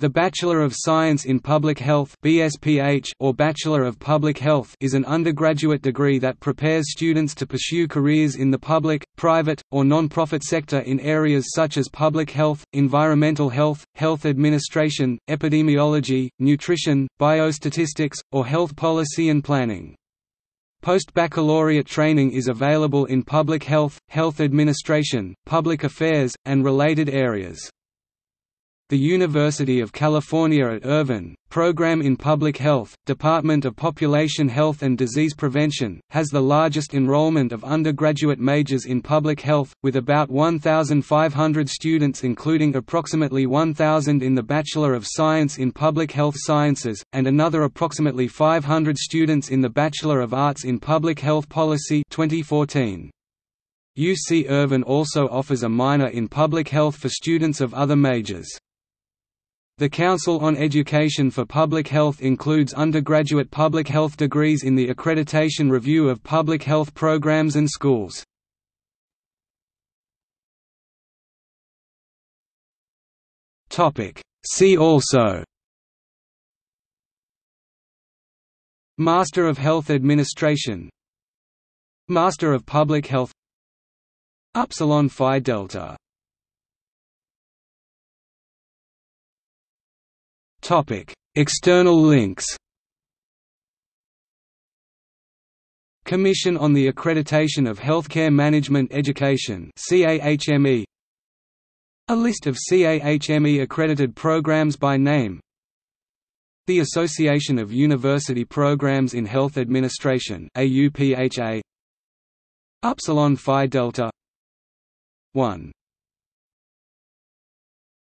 The Bachelor of Science in Public Health (BSPH) or Bachelor of Public Health is an undergraduate degree that prepares students to pursue careers in the public, private, or non-profit sector in areas such as public health, environmental health, health administration, epidemiology, nutrition, biostatistics, or health policy and planning. Post-baccalaureate training is available in public health, health administration, public affairs, and related areas. The University of California at Irvine, Program in Public Health, Department of Population Health and Disease Prevention, has the largest enrollment of undergraduate majors in public health, with about 1,500 students including approximately 1,000 in the Bachelor of Science in Public Health Sciences, and another approximately 500 students in the Bachelor of Arts in Public Health Policy 2014. UC Irvine also offers a minor in public health for students of other majors. The Council on Education for Public Health includes undergraduate public health degrees in the accreditation review of public health programs and schools. See also: Master of Health Administration, Master of Public Health, Upsilon Phi Delta. External links: Commission on the Accreditation of Healthcare Management Education (CAHME). A list of CAHME accredited programs by name. The Association of University Programs in Health Administration (AUPHA). Upsilon Phi Delta 1.